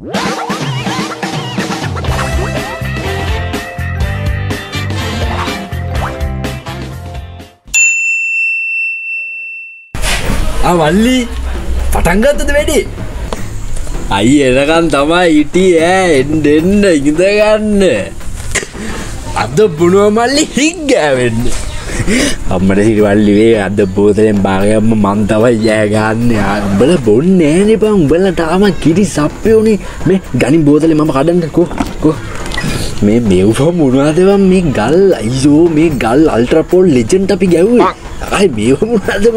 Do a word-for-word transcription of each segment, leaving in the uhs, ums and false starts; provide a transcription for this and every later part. मल्ली पटंग बेटी अय्यन तम इटियान अद मल्ली हिंग अम्मड़े वाली वे अद बोतले बागे ममता भैया बड़ा बोल नहीं पाऊँ बड़ा टामा किरी साप्पे उन्हें मैं गानी बोतले मामा काटन को को मैं मेवफा मुड़वा देवा मैं गल आइयो मैं गल अल्ट्रा पोल लेजेंड तभी गया हुए आई मेवफा मुड़वा दे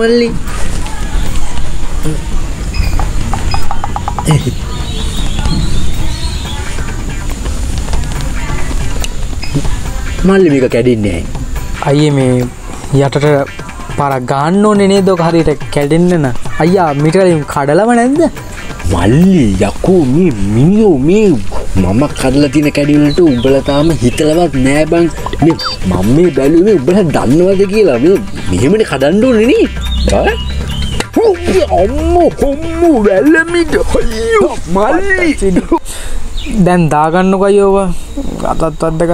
माली माली मेरे का कैडी नहीं आइए मैं यार पारा गानों ने नहीं दो खारी टे कैडन ने ना आइया मीटर ये खाड़ला बनाएंगे माली याकू मी मियो मी मामा खाड़ला तीन कैडन तो उबला था मैं हितला बात नया बंग मैं मामे बैलू में उबला दानों वाले की ला मैं मैं मैंने खाड़न दो नहीं यार अम्मू अम्मू बैले मी जो माली दें दागनों का योगा आता तब तक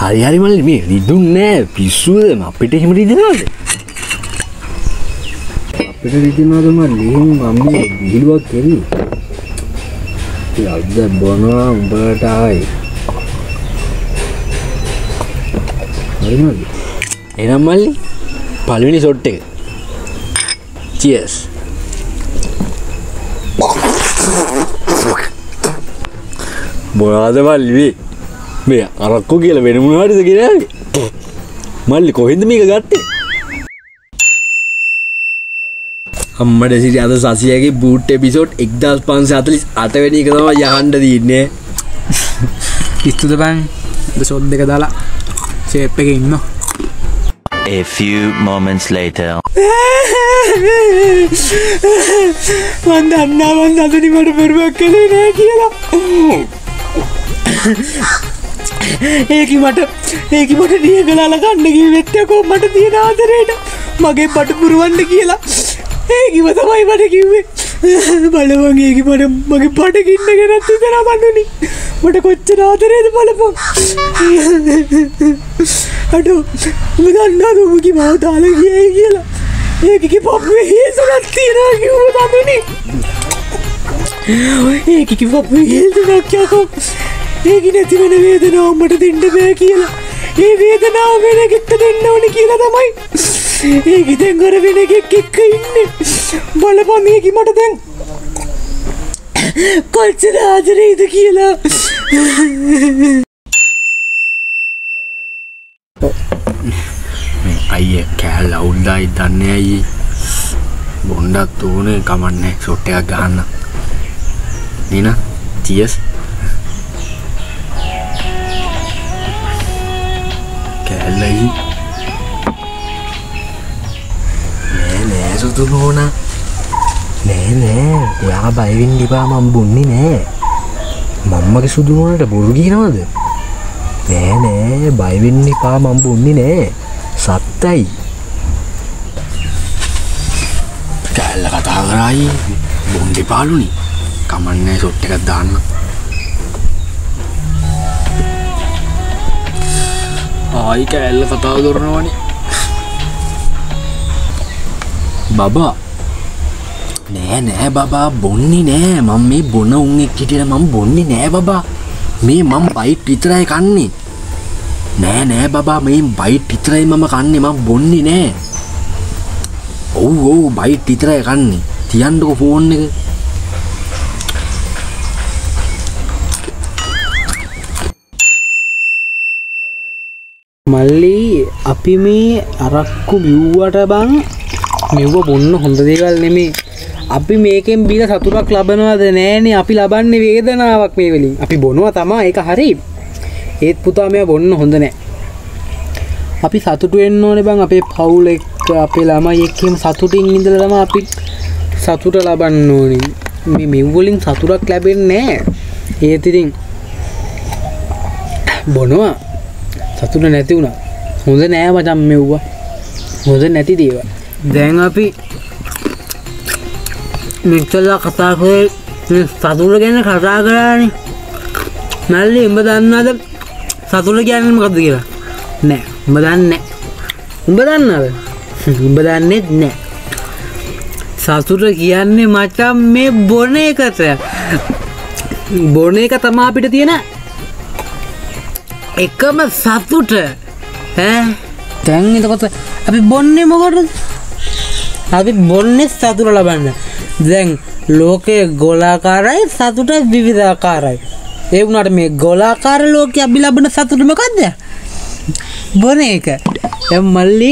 हरी हरी माली मैं रिदून ने पीसू दे मापेटे ही मरी देना दे मापेटे रिदूना तो माली हम मामी भीलवा केरी यार दे बोना बटाई हरी माली एना माली पालुनी सोटे चीयर्स बोला दे माली मैं अरक्को के लिए मेरे मुनारे से किया है माली को हिंद में क्या करते हम मरे से ज़्यादा सासी है कि बूटे एपिसोड एक दस पांच से आतलिस आते हुए नहीं करता हूँ यहाँ अंडर दी ने किस तो बैंग बस और देखा दाला से पेकिंग नो A few moments later वंदा ना वंदा तो नहीं मर मर मर कल नहीं किया एक ही मट एक ही मट दिए गला लगा नगी व्यत्या को मट दिए ना आधे ना मगे पट पुरवन नगी ला एक ही बता भाई मट की हुए बाले बंगे एक ही मट मगे पट की नगे ना तू तेरा बांधू नहीं मट कुछ ना आधे ना बाले बंग अटो मुझे ना तो मुझे बहुत आलग ही है ये ला एक ही पाप में ये सुनाती ना क्यों बता तू नहीं एक ही पाप में ये सुना क्या को एक ही नतीजे ने वेदना मटे दिन डबे किया ला ये वेदना मैंने कितने दिन ना उन्हें किया था माय एक ही दिन घर मैंने के किक इन्हें बाले पानी एक ही मटे दिन कुछ ना आज नहीं तो किया ला आइए क्या लाउंडा इधर ने आई बंदा तूने कमाने छोटे गाना नीना चीयर्स नहीं नहीं नहीं तो तू बोलना नहीं नहीं यार भाई विंडी पार माम बुन्नी नहीं मम्मा के सुधु बोलना डे बुर्गी ना मत नहीं नहीं भाई विंडी पार माम बुन्नी नहीं सत्ताई क्या लगा था गराई बुन्दी पालू नहीं कमरने छोटे का दान आई क्या एल्ला कताव दोरने वाली बाबा नहीं नहीं बाबा बोलनी नहीं मम्मी बोलना उंगली किटेरा मम बोलनी नहीं बाबा मैं मम बाइट टितरा है कान्नी नहीं नहीं बाबा मैं बाइट टितरा है मम्मा कान्नी मम बोलनी नहीं ओ ओ बाइट टितरा है कान्नी त्यान तो फोन ने मल्ली अभी मैं अरक्कू बिवाट बांग मेवो बोलना होंडा देगा लेने में अभी मैं के बीला सातुरा क्लब बनवा देने ने अभी लाभान ने वेदना आवक में वाली अभी बोलना था माँ एक हरी एक पुता मैं बोलना होंडा ने अभी सातुरे इन्हों ने बांग अभी फाउल एक अभी लामा ये के सातुरे इन्हीं दल लामा अभी सातुरा लाभान नोनी मैं मेवो लिंग सातुरा क्लब ने ये तीन बोलना सतुने नैती हूँ ना मुझे नया मजा में हुआ मुझे नैती देगा देंगा भी मिक्सर ला खता के සතුට ගැන කතා කරානේ. මල්ලි උඹ දන්නවද සතුට කියන්නේ මොකද්ද කියලා? නෑ. උඹ දන්නේ නෑ. උඹ දන්නවද? උඹ දන්නේ නැහැ. සතුට කියන්නේ මචං මේ බොන එකට. බොන එක තමයි අපිට තියෙන එකම සතුට. ඈ දැන් එතකොට අපි බොන්නේ මොකටද? අපි බොන්නේ සතුට ලබන්න. දැන් ලෝකයේ ගොලාකාරයි සතුට විවිධාකාරයි. ඒ වුණාට මේ ගොලාකාර ලෝකයේ අපි ලබන සතුට මොකද්ද? බොන එක. දැන් මල්ලි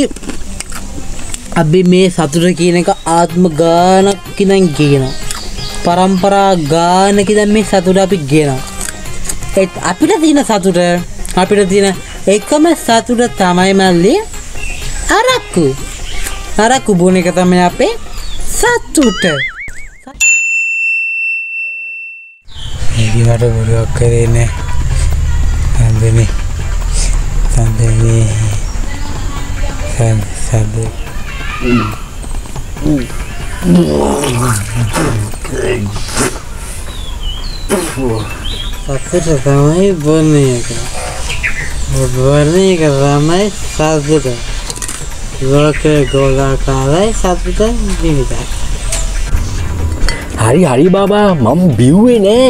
अभी मैं सतुर कीने का आत्मगान किन गीना परंपरा गान कि मैं सतुरा भी गीना आप तीन सतुर आप तीन एक मैं सतुर तमाय मल्ली अरकू अरकू बोने का तमें आप सतुट करे सतुट रामाई बोलने का बोलने का रामाई सतुट लोक गोलाकार सतुट विविध हरी हरी बाबा मम बीवे ने